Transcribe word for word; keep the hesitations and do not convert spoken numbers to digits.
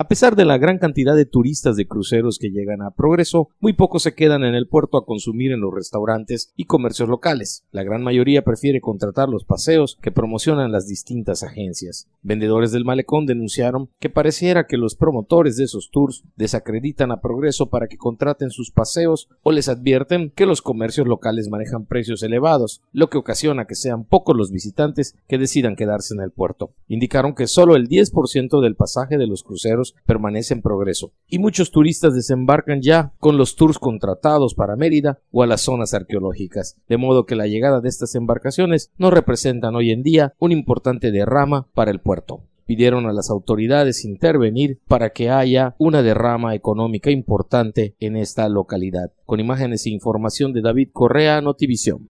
A pesar de la gran cantidad de turistas de cruceros que llegan a Progreso, muy pocos se quedan en el puerto a consumir en los restaurantes y comercios locales. La gran mayoría prefiere contratar los paseos que promocionan las distintas agencias. Vendedores del malecón denunciaron que pareciera que los promotores de esos tours desacreditan a Progreso para que contraten sus paseos o les advierten que los comercios locales manejan precios elevados, lo que ocasiona que sean pocos los visitantes que decidan quedarse en el puerto. Indicaron que solo el diez por ciento del pasaje de los cruceros permanece en Progreso y muchos turistas desembarcan ya con los tours contratados para Mérida o a las zonas arqueológicas, de modo que la llegada de estas embarcaciones no representan hoy en día un importante derrama para el puerto. Pidieron a las autoridades intervenir para que haya una derrama económica importante en esta localidad. Con imágenes e información de David Correa, Notivisión.